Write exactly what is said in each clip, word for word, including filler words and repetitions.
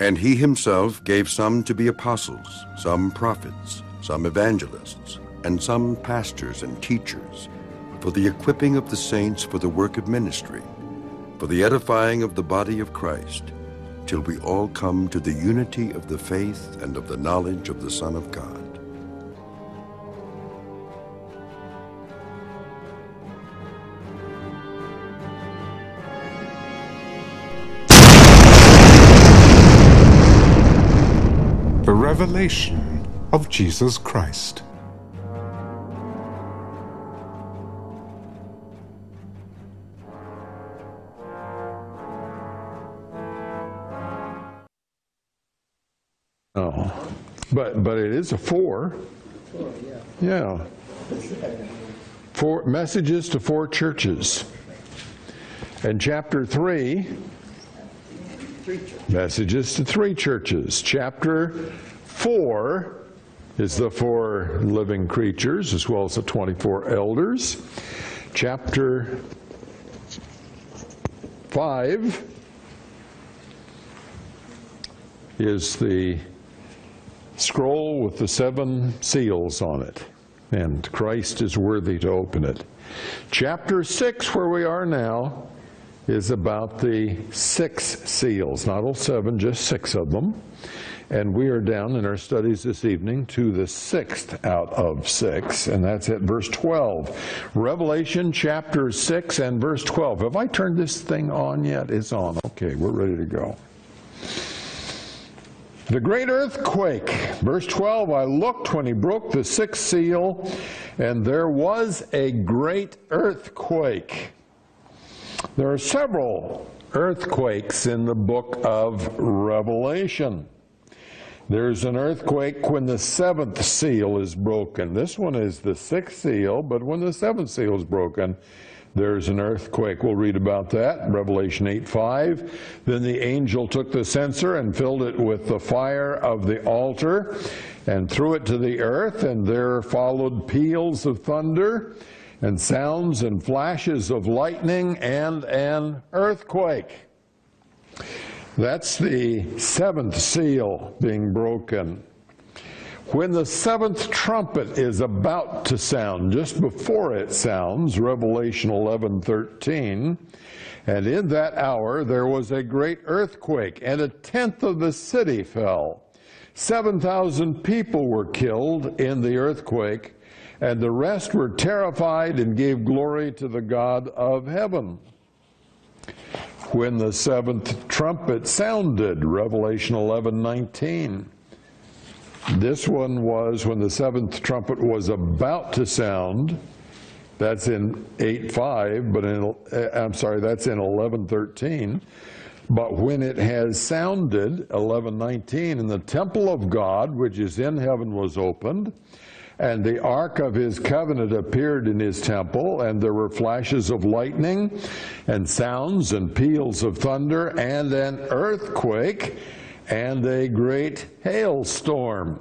And he himself gave some to be apostles, some prophets, some evangelists, and some pastors and teachers, for the equipping of the saints for the work of ministry, for the edifying of the body of Christ, till we all come to the unity of the faith and of the knowledge of the Son of God. The Revelation of Jesus Christ. Oh, but but it is a four. Four, yeah. Yeah. Four messages to four churches. And chapter three. Messages to three churches. Chapter four is the four living creatures as well as the twenty-four elders. Chapter five is the scroll with the seven seals on it, and Christ is worthy to open it. Chapter six, where we are now, is about the six seals, not all seven, just six of them. And we are down in our studies this evening to the sixth out of six, and that's at verse twelve. Revelation chapter six and verse twelve. Have I turned this thing on yet? It's on. Okay, we're ready to go. The great earthquake, verse twelve, I looked when he broke the sixth seal, and there was a great earthquake. There are several earthquakes in the book of Revelation. There's an earthquake when the seventh seal is broken. This one is the sixth seal, but when the seventh seal is broken, there's an earthquake. We'll read about that in Revelation eight five. Then the angel took the censer and filled it with the fire of the altar and threw it to the earth, and there followed peals of thunder and sounds and flashes of lightning and an earthquake. That's the seventh seal being broken. When the seventh trumpet is about to sound, just before it sounds, Revelation eleven thirteen, and in that hour there was a great earthquake, and a tenth of the city fell. seven thousand people were killed in the earthquake, and the rest were terrified and gave glory to the God of heaven. When the seventh trumpet sounded, Revelation eleven nineteen. This one was when the seventh trumpet was about to sound. That's in eight five, but in, I'm sorry, that's in eleven thirteen. But when it has sounded, eleven nineteen, and the temple of God, which is in heaven, was opened, and the ark of his covenant appeared in his temple, and there were flashes of lightning and sounds and peals of thunder and an earthquake and a great hailstorm.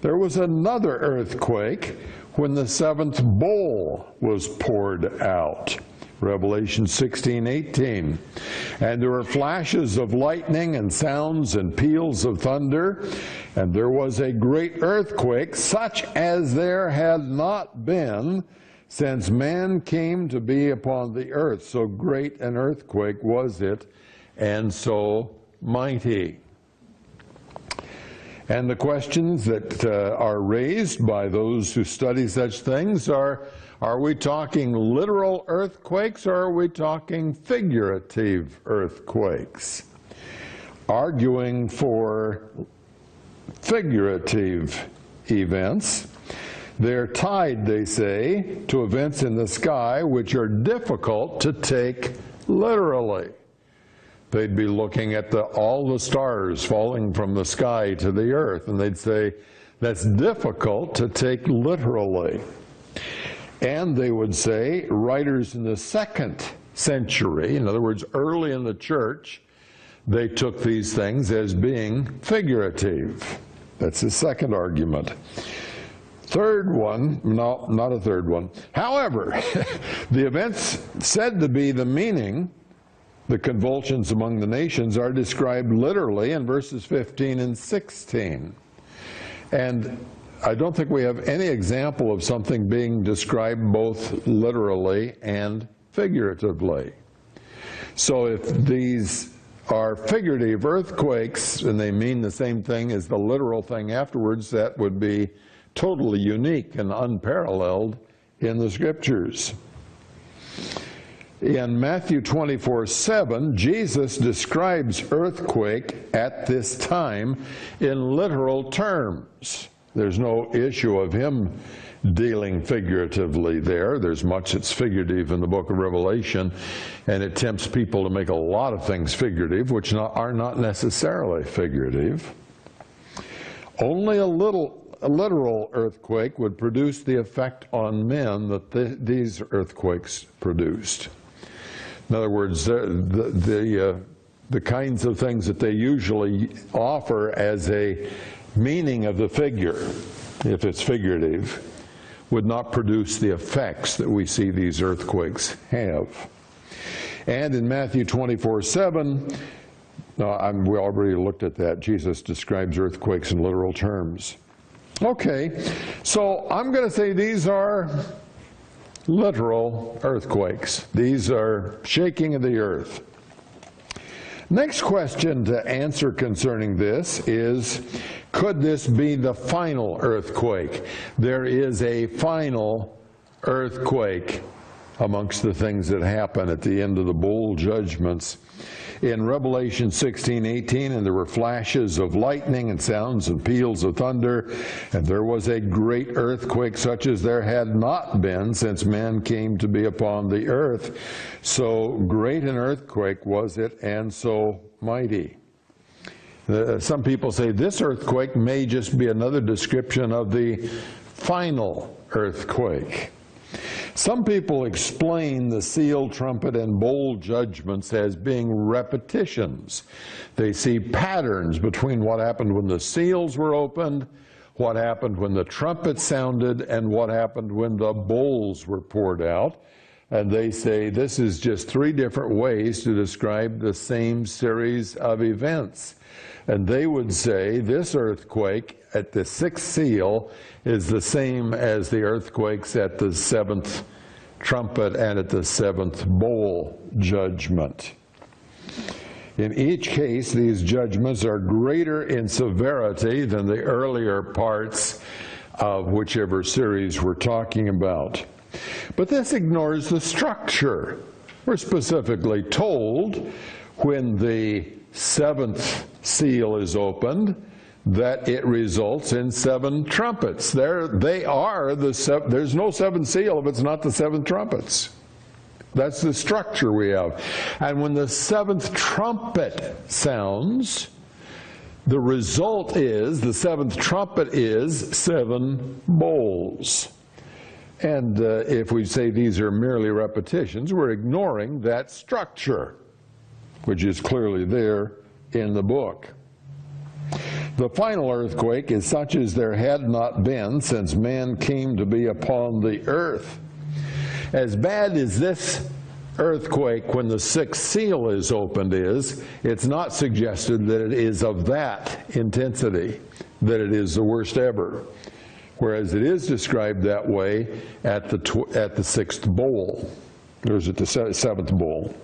There was another earthquake when the seventh bowl was poured out. Revelation sixteen eighteen. And there were flashes of lightning and sounds and peals of thunder, and there was a great earthquake, such as there had not been since man came to be upon the earth. So great an earthquake was it, and so mighty. And the questions that uh, are raised by those who study such things are, are we talking literal earthquakes, or are we talking figurative earthquakes? Arguing for figurative events. They're tied, they say, to events in the sky which are difficult to take literally. They'd be looking at the, all the stars falling from the sky to the earth, and they'd say, that's difficult to take literally. And they would say, writers in the second century, in other words, early in the church, they took these things as being figurative. That's the second argument. Third one, no, not a third one. However, the events said to be the meaning The convulsions among the nations are described literally in verses fifteen and sixteen. And I don't think we have any example of something being described both literally and figuratively. So if these are figurative earthquakes, and they mean the same thing as the literal thing afterwards, that would be totally unique and unparalleled in the Scriptures. In Matthew twenty-four seven, Jesus describes earthquake at this time in literal terms. There's no issue of him dealing figuratively there. There's much that's figurative in the book of Revelation, and it tempts people to make a lot of things figurative, which not, are not necessarily figurative. Only a little a literal earthquake would produce the effect on men that the, these earthquakes produced. In other words, the, the, the, uh, the kinds of things that they usually offer as a meaning of the figure, if it's figurative, would not produce the effects that we see these earthquakes have. And in Matthew twenty-four seven, no, I'm, we already looked at that. Jesus describes earthquakes in literal terms. Okay, so I'm going to say these are literal earthquakes. These are shaking of the earth. Next question to answer concerning this is, could this be the final earthquake? There is a final earthquake amongst the things that happen at the end of the bowl judgments. In Revelation sixteen eighteen, and there were flashes of lightning and sounds and peals of thunder, and there was a great earthquake such as there had not been since man came to be upon the earth. So great an earthquake was it, and so mighty. Uh, some people say this earthquake may just be another description of the final earthquake. Some people explain the seal, trumpet, and bowl judgments as being repetitions. They see patterns between what happened when the seals were opened, what happened when the trumpet sounded, and what happened when the bowls were poured out. And they say this is just three different ways to describe the same series of events. And they would say this earthquake at the sixth seal is the same as the earthquakes at the seventh trumpet and at the seventh bowl judgment. In each case, these judgments are greater in severity than the earlier parts of whichever series we're talking about. But this ignores the structure. We're specifically told when the seventh seal is opened that it results in seven trumpets. There, they are the seven, there's no seventh seal if it's not the seven trumpets. That's the structure we have. And when the seventh trumpet sounds, the result is, the seventh trumpet is seven bowls. And uh, if we say these are merely repetitions, we're ignoring that structure, which is clearly there in the book. The final earthquake is such as there had not been since man came to be upon the earth. As bad as this earthquake when the sixth seal is opened is, it's not suggested that it is of that intensity, that it is the worst ever. Whereas it is described that way at the, tw at the sixth bowl. There's at the se seventh bowl.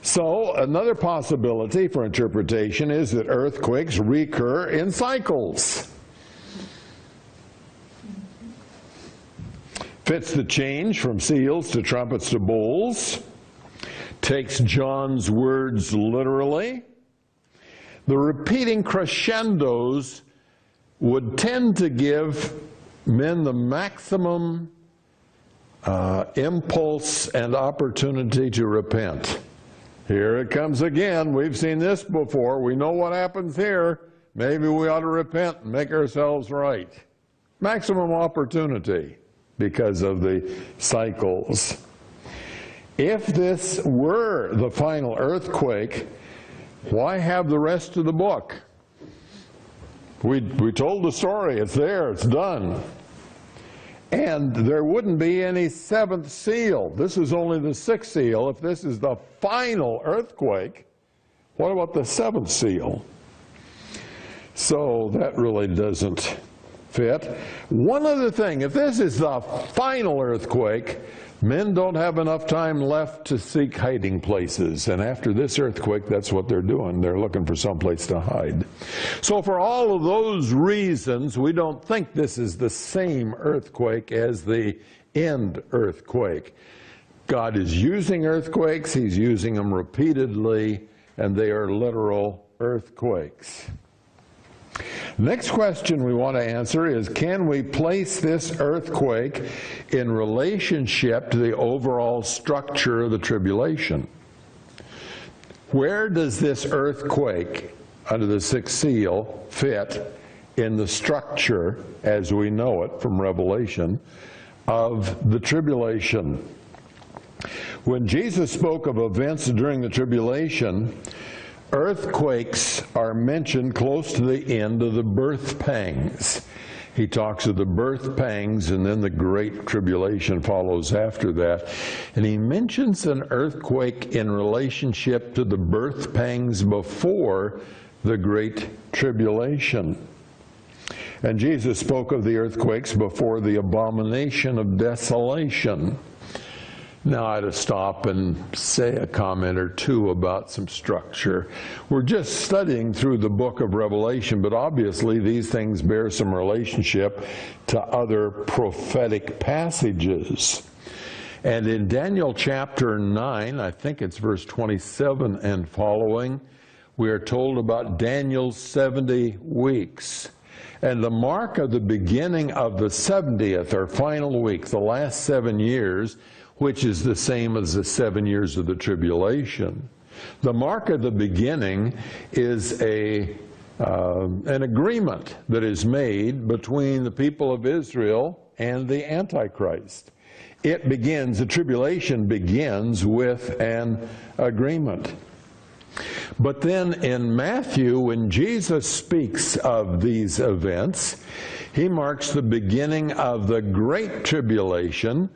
So another possibility for interpretation is that earthquakes recur in cycles. Fits the change from seals to trumpets to bowls. Takes John's words literally. The repeating crescendos would tend to give men the maximum uh, impulse and opportunity to repent. Here it comes again. We've seen this before. We know what happens here. Maybe we ought to repent and make ourselves right. Maximum opportunity because of the cycles. If this were the final earthquake, why have the rest of the book? We, we told the story, it's there, it's done. And there wouldn't be any seventh seal. This is only the sixth seal. If this is the final earthquake, what about the seventh seal? So that really doesn't fit. One other thing, if this is the final earthquake, men don't have enough time left to seek hiding places. And after this earthquake, that's what they're doing. They're looking for someplace to hide. So for all of those reasons, we don't think this is the same earthquake as the end earthquake. God is using earthquakes. He's using them repeatedly, and they are literal earthquakes. Next question we want to answer is, can we place this earthquake in relationship to the overall structure of the tribulation? Where does this earthquake under the sixth seal fit in the structure as we know it from Revelation of the tribulation? When Jesus spoke of events during the tribulation, earthquakes are mentioned close to the end of the birth pangs. He talks of the birth pangs, and then the great tribulation follows after that. And he mentions an earthquake in relationship to the birth pangs before the great tribulation. And Jesus spoke of the earthquakes before the abomination of desolation. Now I had to stop and say a comment or two about some structure. We're just studying through the book of Revelation, but obviously these things bear some relationship to other prophetic passages. And in Daniel chapter nine, I think it's verse twenty-seven and following, we are told about Daniel's seventy weeks. And the mark of the beginning of the seventieth or final week, the last seven years, which is the same as the seven years of the tribulation. The mark of the beginning is a, uh, an agreement that is made between the people of Israel and the Antichrist. It begins, the tribulation begins with an agreement. But then in Matthew, when Jesus speaks of these events, he marks the beginning of the great tribulation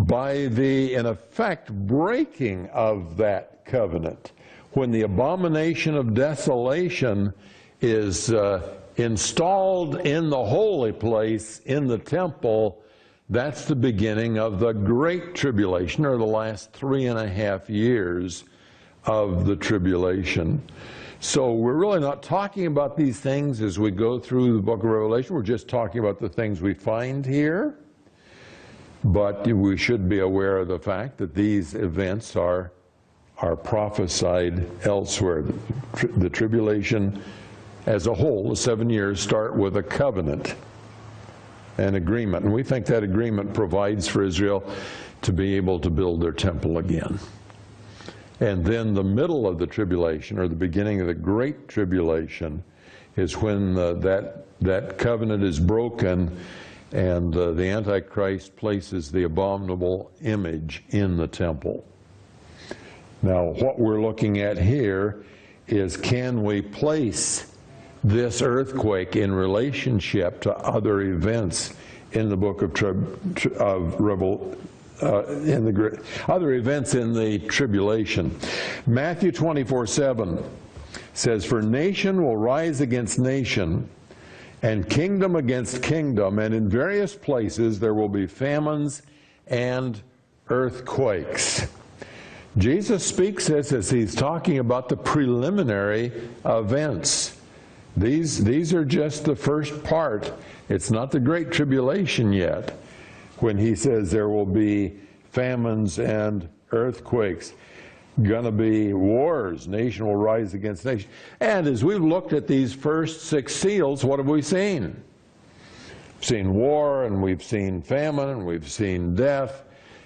by the, in effect, breaking of that covenant, when the abomination of desolation is uh, installed in the holy place, in the temple. That's the beginning of the great tribulation, or the last three and a half years of the tribulation. So we're really not talking about these things as we go through the book of Revelation. We're just talking about the things we find here. But we should be aware of the fact that these events are, are prophesied elsewhere. The, tri the tribulation as a whole, the seven years, start with a covenant, an agreement. And we think that agreement provides for Israel to be able to build their temple again. And then the middle of the tribulation, or the beginning of the great tribulation, is when uh, that, that covenant is broken, and uh, the Antichrist places the abominable image in the temple. Now, what we're looking at here is, can we place this earthquake in relationship to other events in the book of, tri of Revel uh, in the other events in the tribulation? Matthew twenty-four seven says, "For nation will rise against nation, and kingdom against kingdom, and in various places there will be famines and earthquakes." Jesus speaks this as he's talking about the preliminary events. These, these are just the first part. It's not the great tribulation yet, when he says there will be famines and earthquakes. Going to be wars. Nation will rise against nation. And as we've looked at these first six seals, what have we seen? We've seen war, and we've seen famine, and we've seen death,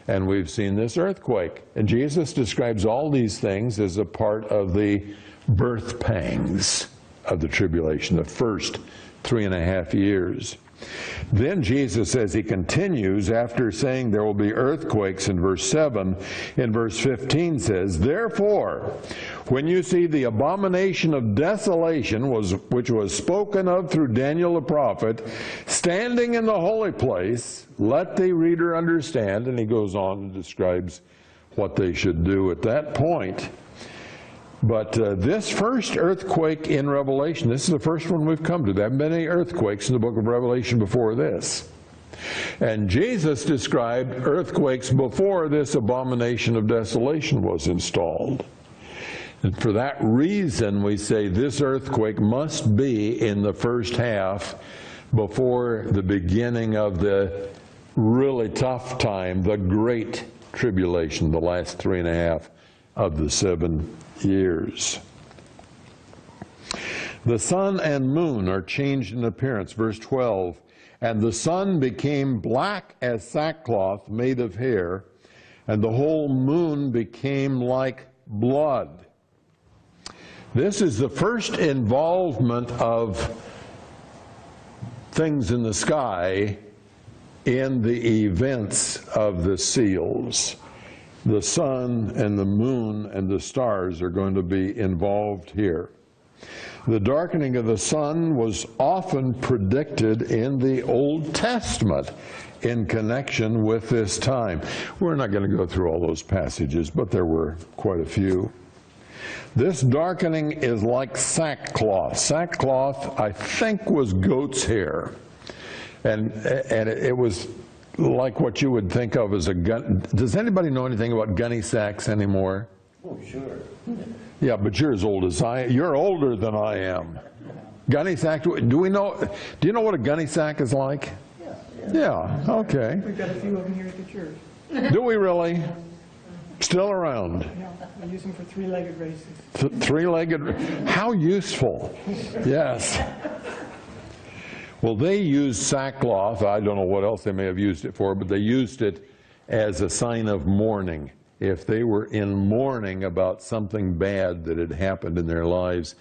and we've seen this earthquake. And Jesus describes all these things as a part of the birth pangs of the tribulation, the first three and a half years. Then Jesus says, he continues after saying there will be earthquakes in verse seven. In verse fifteen says, therefore, when you see the abomination of desolation, was, which was spoken of through Daniel the prophet, standing in the holy place, let the reader understand. And he goes on and describes what they should do at that point. But uh, this first earthquake in Revelation, this is the first one we've come to. There have been many earthquakes in the book of Revelation before this. And Jesus described earthquakes before this abomination of desolation was installed. And for that reason, we say this earthquake must be in the first half before the beginning of the really tough time, the Great Tribulation, the last three and a half of the seven years. The sun and moon are changed in appearance. Verse twelve, and the sun became black as sackcloth made of hair, and the whole moon became like blood. This is the first involvement of things in the sky in the events of the seals. The sun and the moon and the stars are going to be involved here. The darkening of the sun was often predicted in the Old Testament in connection with this time. We're not going to go through all those passages, but there were quite a few. This darkening is like sackcloth. Sackcloth, I think, was goat's hair. And, and it was like what you would think of as a gun. Does anybody know anything about gunny sacks anymore? Oh, sure. Yeah, but you're as old as I am. You're older than I am. Gunny sack, do we know, do you know what a gunny sack is like? Yeah. Yeah, yeah, okay. We've got a few of them here at the church. Do we really? Still around? Yeah, I use them for three-legged races. Th three-legged, how useful. Yes. Well, they used sackcloth. I don't know what else they may have used it for, but they used it as a sign of mourning. If they were in mourning about something bad that had happened in their lives,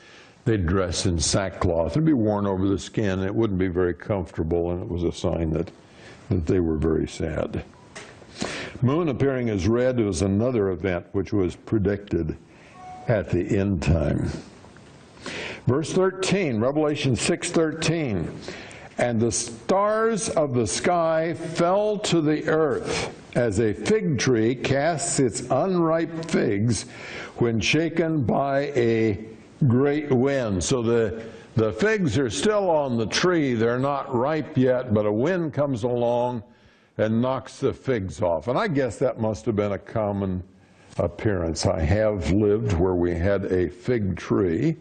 they'd dress in sackcloth. It'd be worn over the skin. It wouldn't be very comfortable, and it was a sign that, that they were very sad. Moon appearing as red was another event which was predicted at the end time. Verse thirteen, Revelation six thirteen. And the stars of the sky fell to the earth, as a fig tree casts its unripe figs when shaken by a great wind. So the, the figs are still on the tree. They're not ripe yet, but a wind comes along and knocks the figs off. And I guess that must have been a common appearance. I have lived where we had a fig tree,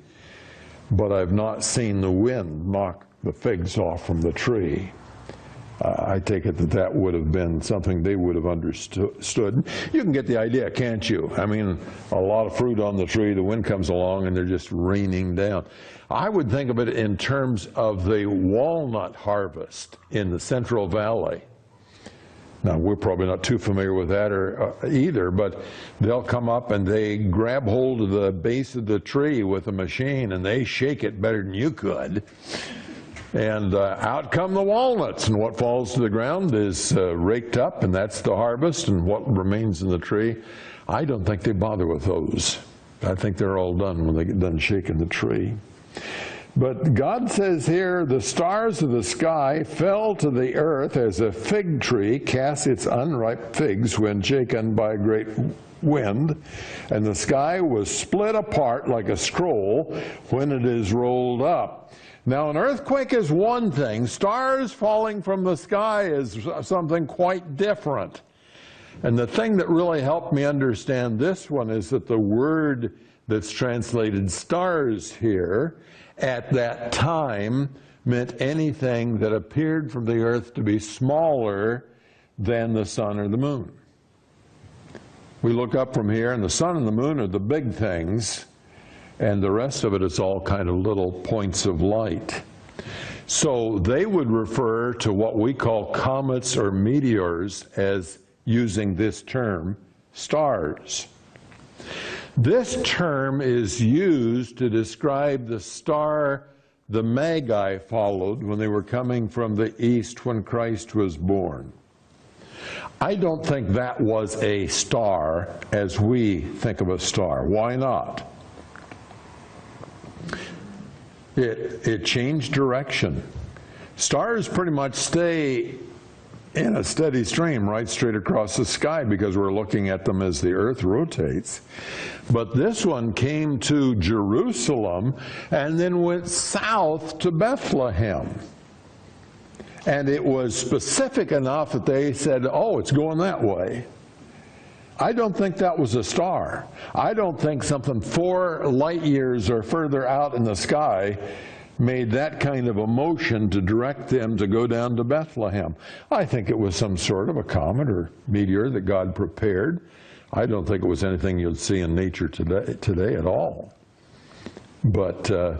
but I've not seen the wind knock the figs off from the tree. Uh, I take it that that would have been something they would have understood. You can get the idea, can't you? I mean, a lot of fruit on the tree, the wind comes along, and they're just raining down. I would think of it in terms of the walnut harvest in the Central Valley. Now, we're probably not too familiar with that or, uh, either, but they'll come up and they grab hold of the base of the tree with a machine, and they shake it better than you could. And uh, out come the walnuts, and what falls to the ground is uh, raked up, and that's the harvest, and what remains in the tree. I don't think they bother with those. I think they're all done when they get done shaking the tree. But God says here, the stars of the sky fell to the earth as a fig tree casts its unripe figs when shaken by a great wind, and the sky was split apart like a scroll when it is rolled up. Now, an earthquake is one thing. Stars falling from the sky is something quite different. And the thing that really helped me understand this one is that the word that's translated stars here at that time meant anything that appeared from the earth to be smaller than the sun or the moon. We look up from here, and the sun and the moon are the big things, and the rest of it is all kind of little points of light. So they would refer to what we call comets or meteors as, using this term, stars. This term is used to describe the star the Magi followed when they were coming from the east when Christ was born. I don't think that was a star as we think of a star. Why not? It, it changed direction. Stars pretty much stay in a steady stream right straight across the sky because we're looking at them as the earth rotates. But this one came to Jerusalem and then went south to Bethlehem. And it was specific enough that they said, oh, it's going that way. I don't think that was a star. I don't think something four light years or further out in the sky made that kind of a motion to direct them to go down to Bethlehem. I think it was some sort of a comet or meteor that God prepared. I don't think it was anything you'd see in nature today, today at all. But uh,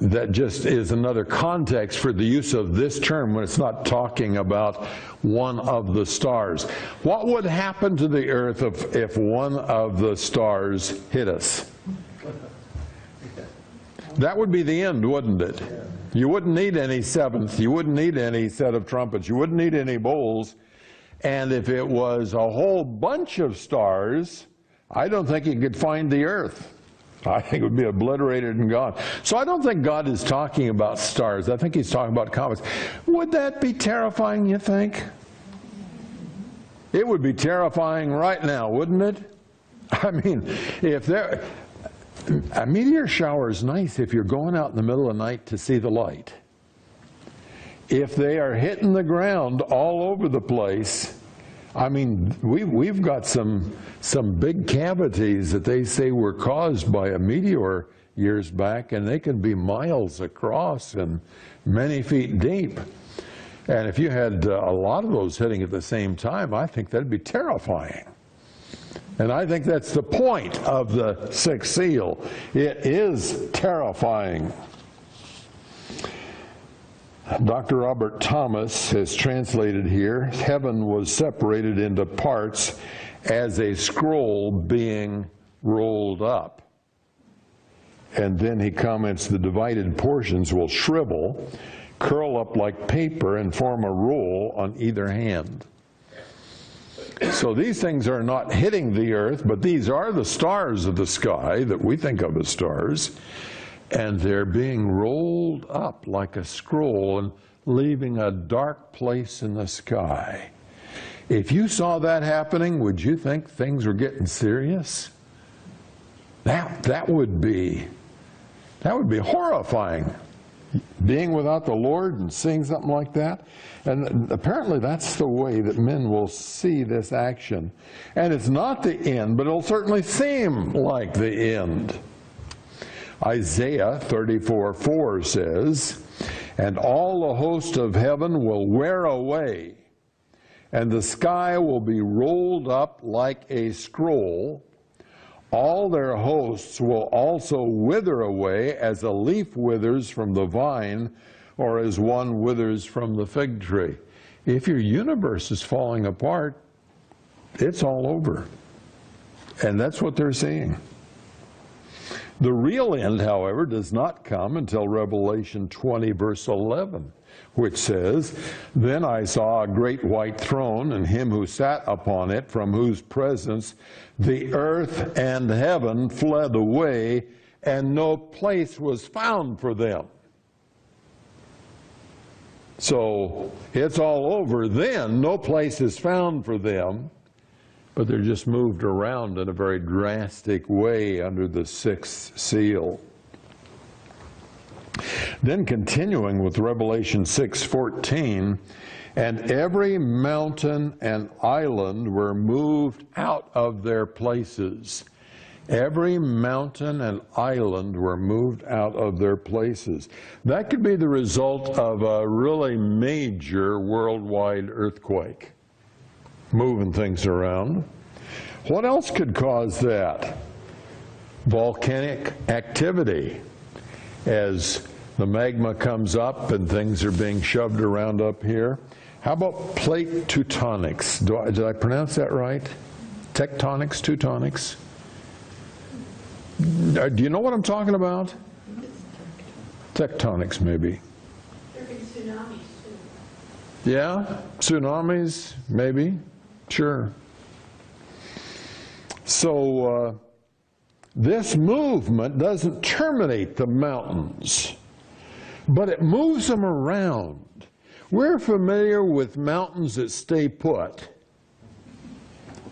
that just is another context for the use of this term when it's not talking about one of the stars. What would happen to the earth if, if one of the stars hit us? That would be the end, wouldn't it? You wouldn't need any seventh. You wouldn't need any set of trumpets. You wouldn't need any bowls. And if it was a whole bunch of stars, I don't think you could find the earth. I think it would be obliterated and gone. So I don't think God is talking about stars. I think he's talking about comets. Would that be terrifying, you think? It would be terrifying right now, wouldn't it? I mean, if there... A meteor shower is nice if you're going out in the middle of the night to see the light. If they are hitting the ground all over the place, I mean, we, we've got some, some big cavities that they say were caused by a meteor years back, and they can be miles across and many feet deep. And if you had uh, a lot of those hitting at the same time, I think that'd be terrifying. And I think that's the point of the sixth seal. It is terrifying. Doctor Robert Thomas has translated here, heaven was separated into parts as a scroll being rolled up. And then he comments, the divided portions will shrivel, curl up like paper, and form a roll on either hand. So these things are not hitting the earth, but these are the stars of the sky that we think of as stars, and they're being rolled up like a scroll and leaving a dark place in the sky. If you saw that happening, would you think things were getting serious? That, that would be, that would be horrifying. Being without the Lord and seeing something like that. And apparently that's the way that men will see this action. And it's not the end, but it'll certainly seem like the end. Isaiah thirty-four four says, and all the host of heaven will wear away, and the sky will be rolled up like a scroll. All their hosts will also wither away as a leaf withers from the vine, or as one withers from the fig tree. If your universe is falling apart, it's all over. And that's what they're seeing. The real end, however, does not come until Revelation twenty, verse eleven, which says, then I saw a great white throne, and him who sat upon it, from whose presence the earth and heaven fled away, and no place was found for them. So it's all over then. No place is found for them. But they're just moved around in a very drastic way under the sixth seal. Then continuing with Revelation six fourteen, and every mountain and island were moved out of their places. Every mountain and island were moved out of their places. That could be the result of a really major worldwide earthquake. Moving things around. What else could cause that? Volcanic activity. As the magma comes up and things are being shoved around up here. How about plate tectonics? Do I, did I pronounce that right? Tectonics, Teutonics? Do you know what I'm talking about? tectonics, maybe. There have been tsunamis, too. Yeah, tsunamis, maybe, sure. So uh, this movement doesn't terminate the mountains, but it moves them around. We're familiar with mountains that stay put.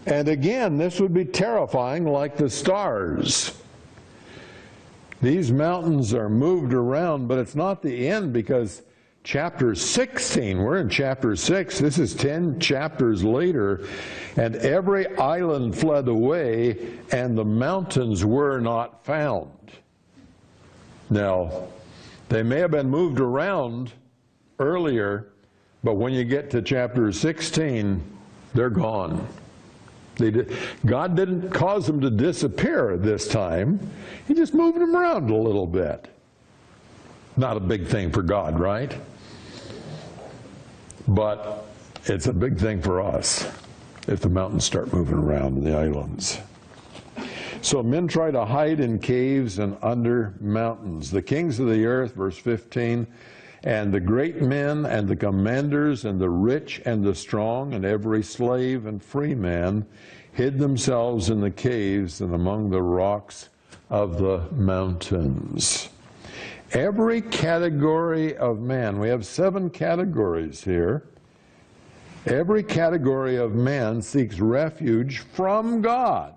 And again, this would be terrifying, like the stars. These mountains are moved around, but it's not the end, because chapter sixteen, we're in chapter six, this is ten chapters later, and every island fled away, and the mountains were not found. Now, they may have been moved around earlier, but when you get to chapter sixteen, they're gone. They did, God didn't cause them to disappear this time. He just moved them around a little bit. Not a big thing for God, right? But it's a big thing for us if the mountains start moving around in the islands. So men try to hide in caves and under mountains. The kings of the earth, verse fifteen, and the great men, and the commanders, and the rich, and the strong, and every slave and free man hid themselves in the caves and among the rocks of the mountains. Every category of man, we have seven categories here, every category of man seeks refuge from God.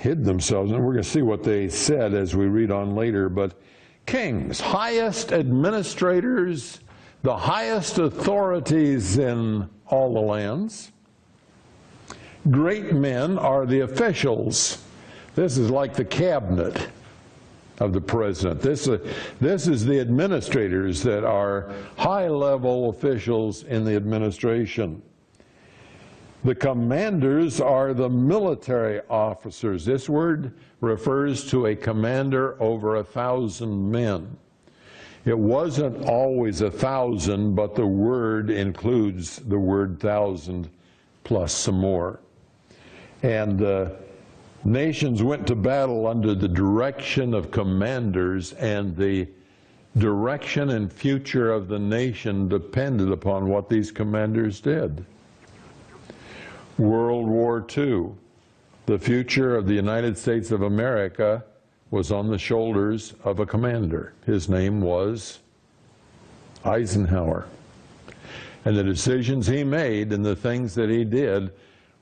Hid themselves, and we're going to see what they said as we read on later, but kings, highest administrators, the highest authorities in all the lands. Great men are the officials. This is like the cabinet of the president. This, uh, this is the administrators that are high-level officials in the administration. The commanders are the military officers. This word refers to a commander over a thousand men. It wasn't always a thousand, but the word includes the word thousand plus some more. And uh, nations went to battle under the direction of commanders, and the direction and future of the nation depended upon what these commanders did. World War Two, the future of the United States of America was on the shoulders of a commander. His name was Eisenhower. And the decisions he made and the things that he did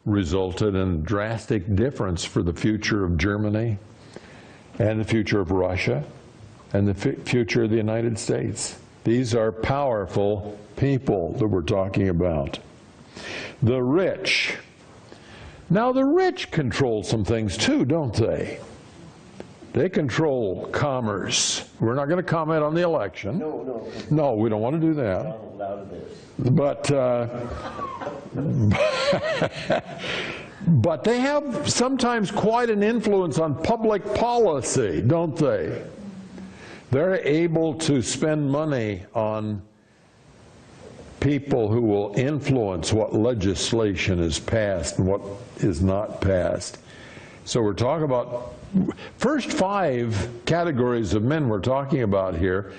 resulted in a drastic difference for the future of Germany and the future of Russia and the future of the United States. These are powerful people that we're talking about. The rich. Now, the rich control some things too, don't they? They control commerce. We're not going to comment on the election. No, no. No, we don't want to do that. Not allowed this. But, uh, but they have sometimes quite an influence on public policy, don't they? They're able to spend money on people who will influence what legislation is passed and what is not passed. So we're talking about, first five categories of men we're talking about here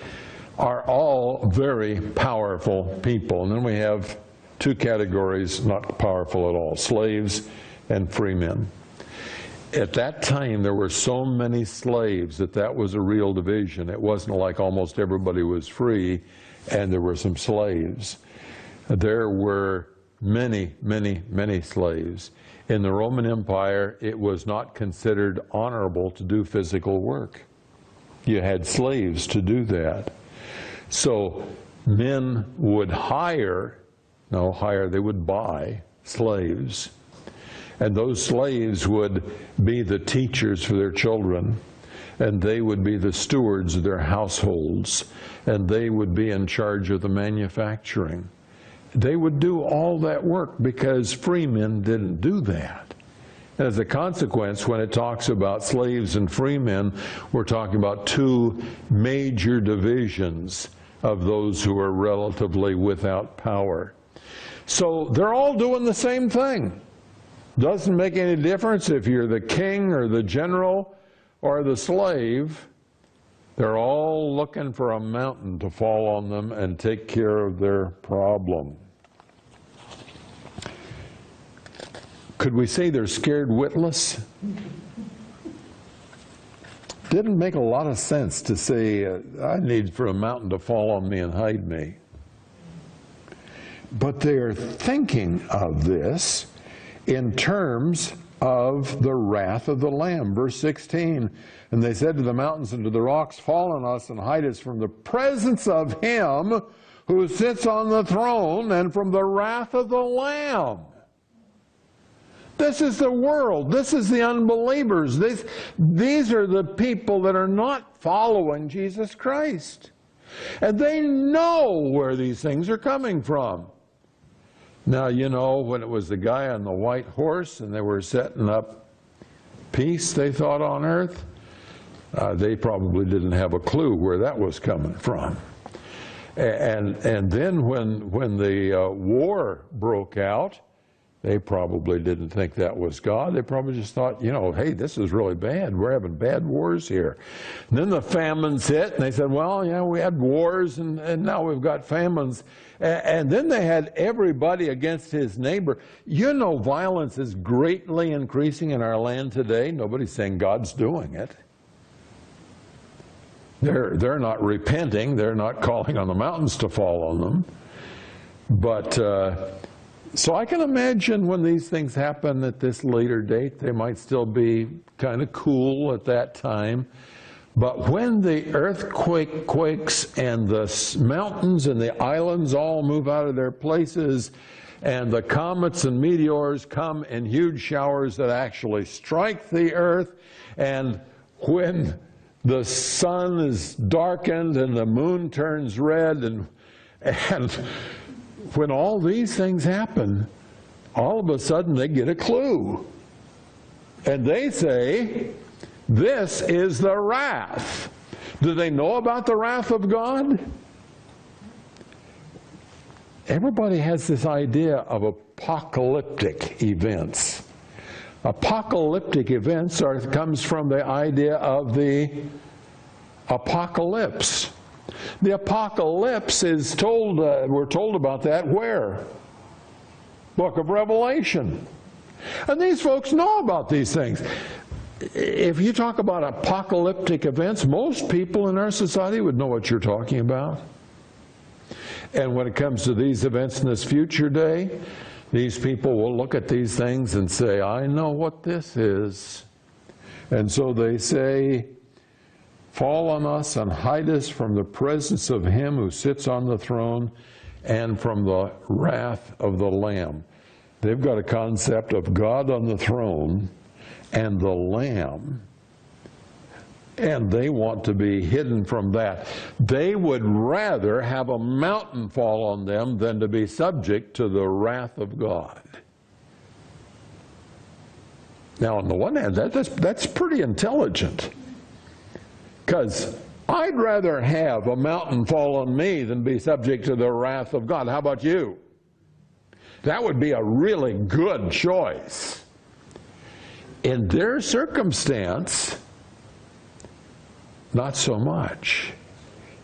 are all very powerful people. And then we have two categories, not powerful at all, slaves and free men. At that time, there were so many slaves that that was a real division. It wasn't like almost everybody was free and there were some slaves. There were many, many, many slaves. In the Roman Empire, it was not considered honorable to do physical work. You had slaves to do that. So men would hire, no, hire, they would buy slaves. And those slaves would be the teachers for their children. And they would be the stewards of their households. And they would be in charge of the manufacturing. They would do all that work because free men didn't do that. And as a consequence, when it talks about slaves and free men, we're talking about two major divisions of those who are relatively without power. So they're all doing the same thing. Doesn't make any difference if you're the king or the general or the slave. They're all looking for a mountain to fall on them and take care of their problem. Could we say they're scared witless? Didn't make a lot of sense to say, uh, I need for a mountain to fall on me and hide me. But they're thinking of this in terms of the wrath of the Lamb. Verse sixteen, and they said to the mountains and to the rocks, fall on us and hide us from the presence of him who sits on the throne and from the wrath of the Lamb. This is the world. This is the unbelievers. This, these are the people that are not following Jesus Christ. And they know where these things are coming from. Now, you know, when it was the guy on the white horse and they were setting up peace, they thought, on earth, uh, they probably didn't have a clue where that was coming from. And, and then when, when the uh, war broke out, they probably didn't think that was God. They probably just thought, you know, hey, this is really bad. We're having bad wars here. And then the famines hit, and they said, well, you know, we had wars, and, and now we've got famines. And, and then they had everybody against his neighbor. You know, violence is greatly increasing in our land today. Nobody's saying God's doing it. They're, they're not repenting. They're not calling on the mountains to fall on them. But... Uh, So I can imagine when these things happen at this later date, they might still be kind of cool at that time. But when the earthquake quakes and the mountains and the islands all move out of their places and the comets and meteors come in huge showers that actually strike the earth, and when the sun is darkened and the moon turns red and... and when all these things happen, all of a sudden they get a clue. And they say, this is the wrath. Do they know about the wrath of God? Everybody has this idea of apocalyptic events. Apocalyptic events are, comes from the idea of the apocalypse. The apocalypse is told, uh, we're told about that where? Book of Revelation. And these folks know about these things. If you talk about apocalyptic events, most people in our society would know what you're talking about. And when it comes to these events in this future day, these people will look at these things and say, I know what this is. And so they say, fall on us and hide us from the presence of him who sits on the throne and from the wrath of the Lamb. They've got a concept of God on the throne and the Lamb, and they want to be hidden from that. They would rather have a mountain fall on them than to be subject to the wrath of God. Now, on the one hand, that, that's, that's pretty intelligent. Because I'd rather have a mountain fall on me than be subject to the wrath of God. How about you? That would be a really good choice. In their circumstance, not so much.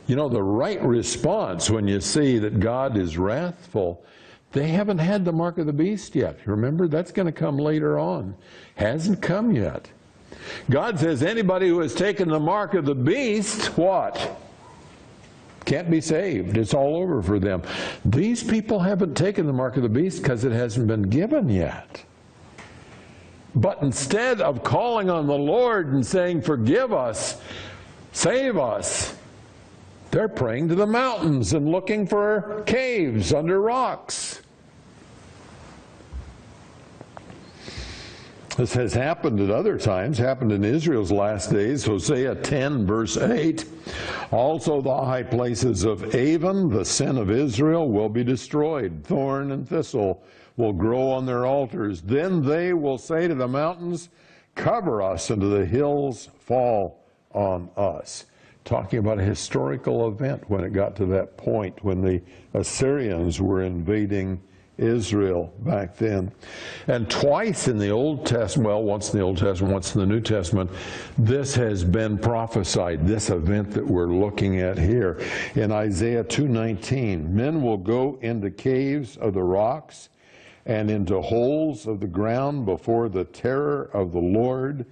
You know, the right response when you see that God is wrathful, they haven't had the mark of the beast yet. Remember, that's going to come later on. Hasn't come yet. God says anybody who has taken the mark of the beast, what? Can't be saved. It's all over for them. These people haven't taken the mark of the beast because it hasn't been given yet. But instead of calling on the Lord and saying, forgive us, save us, they're praying to the mountains and looking for caves under rocks. This has happened at other times, happened in Israel's last days. Hosea ten, verse eight. Also the high places of Avon, the sin of Israel, will be destroyed. Thorn and thistle will grow on their altars. Then they will say to the mountains, cover us, and to the hills, fall on us. Talking about a historical event when it got to that point when the Assyrians were invading Israel back then. And twice in the Old Testament, well, once in the Old Testament, once in the New Testament, this has been prophesied, this event that we're looking at here. In Isaiah two nineteen, men will go into caves of the rocks and into holes of the ground before the terror of the Lord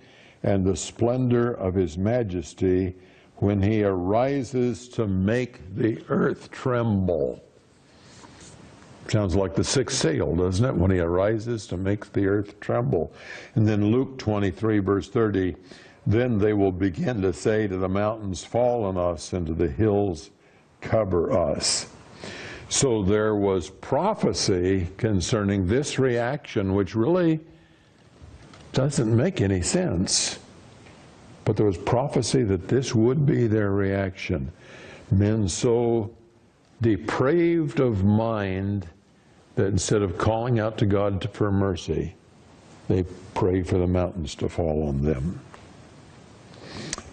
and the splendor of His majesty when He arises to make the earth tremble. Sounds like the sixth seal, doesn't it? When He arises to make the earth tremble. And then Luke twenty-three, verse thirty, then they will begin to say to the mountains, fall on us, and to the hills, cover us. So there was prophecy concerning this reaction, which really doesn't make any sense. But there was prophecy that this would be their reaction. Men so depraved of mind that instead of calling out to God for mercy, they pray for the mountains to fall on them.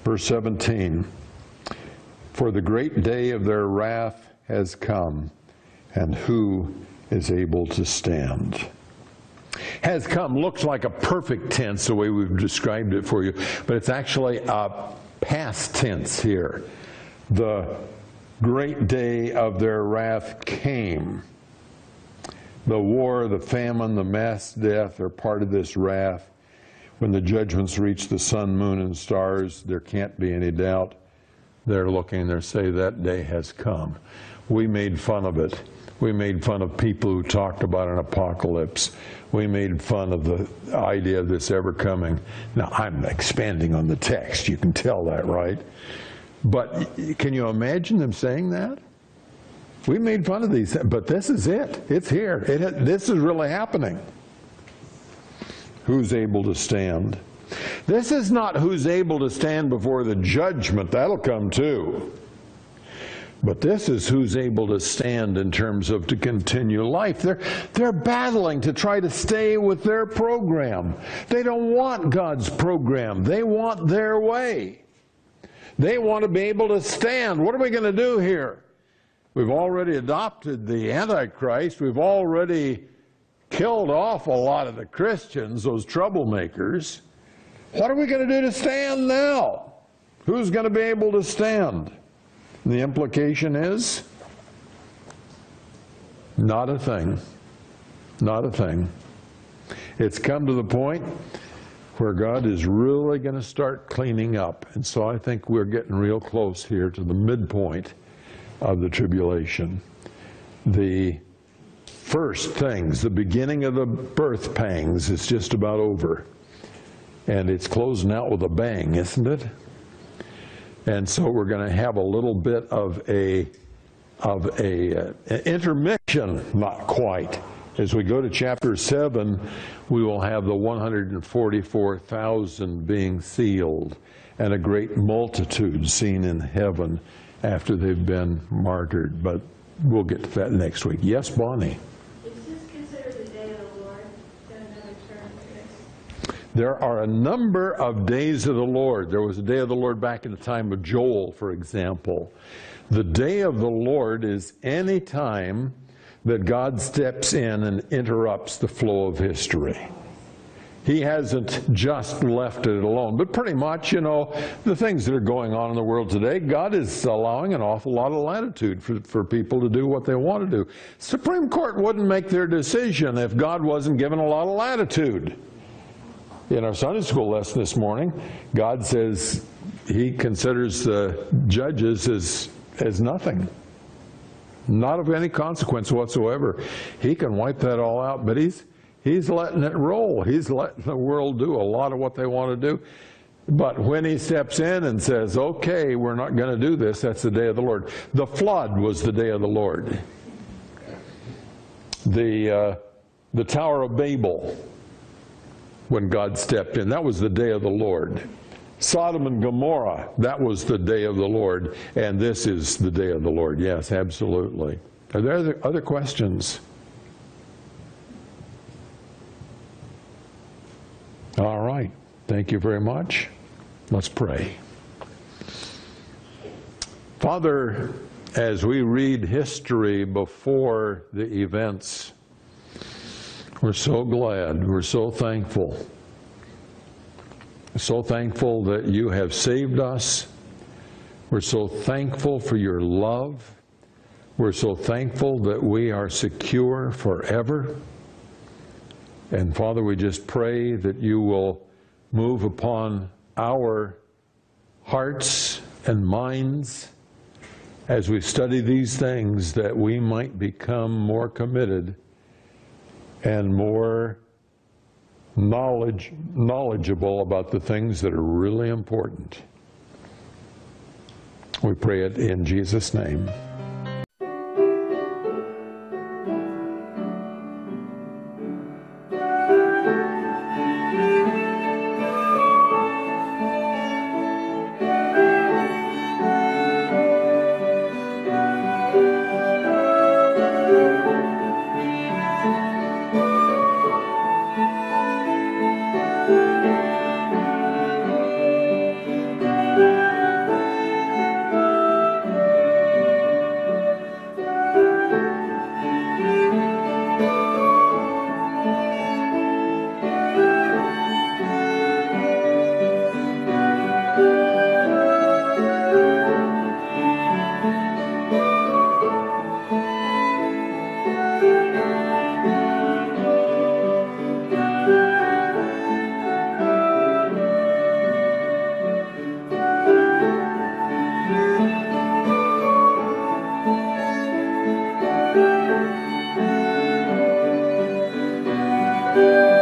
Verse seventeen, for the great day of their wrath has come, and who is able to stand? Has come looks like a perfect tense, the way we've described it for you, but it's actually a past tense here. The great day of their wrath came. The war, the famine, the mass death are part of this wrath. When the judgments reach the sun, moon, and stars, there can't be any doubt. They're looking, they say that day has come. We made fun of it. We made fun of people who talked about an apocalypse. We made fun of the idea of this ever coming. Now, I'm expanding on the text. You can tell that, right? But can you imagine them saying that? We made fun of these, but this is it. It's here. It, this is really happening. Who's able to stand? This is not who's able to stand before the judgment. That'll come too. But this is who's able to stand in terms of to continue life. They're, they're battling to try to stay with their program. They don't want God's program. They want their way. They want to be able to stand. What are we going to do here? We've already adopted the Antichrist. We've already killed off a lot of the Christians, those troublemakers. What are we going to do to stand now? Who's going to be able to stand? And the implication is not a thing. Not a thing. It's come to the point where God is really going to start cleaning up. And so I think we're getting real close here to the midpoint of the tribulation. The first things, the beginning of the birth pangs, is just about over. And it's closing out with a bang, isn't it? And so we're going to have a little bit of a, of a uh, intermission, not quite. As we go to chapter seven, we will have the one hundred forty-four thousand being sealed and a great multitude seen in heaven after they've been martyred. But we'll get to that next week. Yes, Bonnie? Is this considered the day of the Lord? Another term? There are a number of days of the Lord. There was a day of the Lord back in the time of Joel, for example. The day of the Lord is any time that God steps in and interrupts the flow of history. He hasn't just left it alone. But pretty much, you know, the things that are going on in the world today, God is allowing an awful lot of latitude for, for people to do what they want to do. Supreme Court wouldn't make their decision if God wasn't given a lot of latitude. In our Sunday school lesson this morning, God says He considers the judges as, as nothing. Not of any consequence whatsoever. He can wipe that all out, but he's, he's letting it roll. He's letting the world do a lot of what they want to do. But when He steps in and says, okay, we're not going to do this, that's the day of the Lord. The flood was the day of the Lord. The, uh, the Tower of Babel, when God stepped in, that was the day of the Lord. Sodom and Gomorrah, that was the day of the Lord, and this is the day of the Lord. Yes, absolutely. Are there other questions? All right. Thank you very much. Let's pray. Father, as we read history before the events We're so glad. We're so thankful. So thankful that you have saved us. We're so thankful for your love. We're so thankful that we are secure forever. And Father, we just pray that you will move upon our hearts and minds as we study these things, that we might become more committed and more knowledge, knowledgeable about the things that are really important. We pray it in Jesus' name. Thank you.